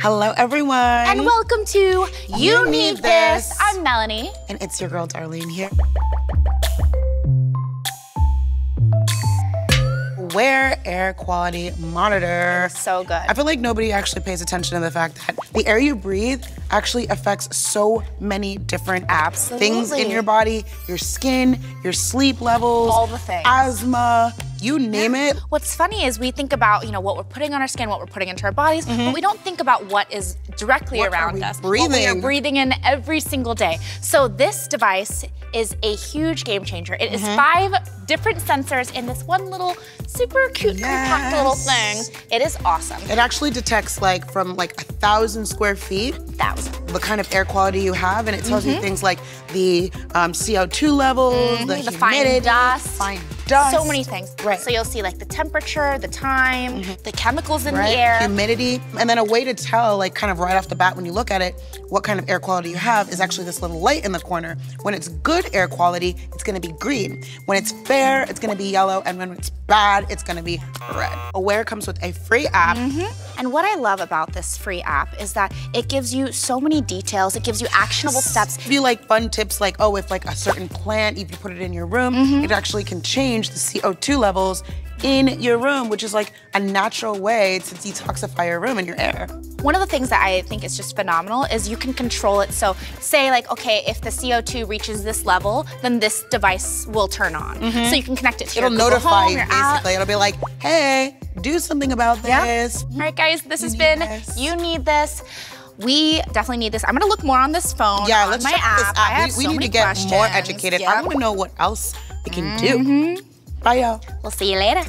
Hello, everyone. And welcome to You Need This. I'm Melanie. And it's your girl, Darlene, here. Awair air quality monitor. So good. I feel like nobody actually pays attention to the fact that the air you breathe actually affects so many different things in your body, your skin, your sleep levels, all the things, asthma. You name it. What's funny is we think about, you know, what we're putting on our skin, what we're putting into our bodies, but we don't think about what is directly around us. What we are breathing in every single day. So this device is a huge game changer. It is 5 different sensors in this one little super cute, compact little thing. It is awesome. It actually detects like from like 1,000 square feet. 1,000. The kind of air quality you have, and it tells you things like the CO2 levels, the humidity, fine dust. So many things. Right. So you'll see like the temperature, the time, the chemicals in the air. Humidity. And then a way to tell like kind of right off the bat when you look at it what kind of air quality you have is actually this little light in the corner. When it's good air quality, it's gonna be green. When it's fair, it's gonna be yellow. And when it's bad, it's gonna be red. Awair comes with a free app. And what I love about this free app is that it gives you so many details. It gives you actionable steps. It gives you like fun tips like, oh, if like a certain plant, if you put it in your room, it actually can change the CO2 levels in your room, which is like a natural way to detoxify your room and your air. One of the things that I think is just phenomenal is you can control it. So say like, okay, if the CO2 reaches this level, then this device will turn on. So you can connect it to your Google Home, your app. It'll notify you basically. It'll be like, hey, do something about this. All right, guys, this has been You Need This. We definitely need this. I'm gonna look more on this phone. Yeah, let's check this app. We need to get more educated. I wanna know what else we can do. Bye, y'all. We'll see you later.